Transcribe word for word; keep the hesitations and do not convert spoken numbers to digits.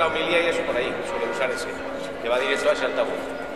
la homilía y eso por ahí, suele usar ese, que va directo hacia altavoz.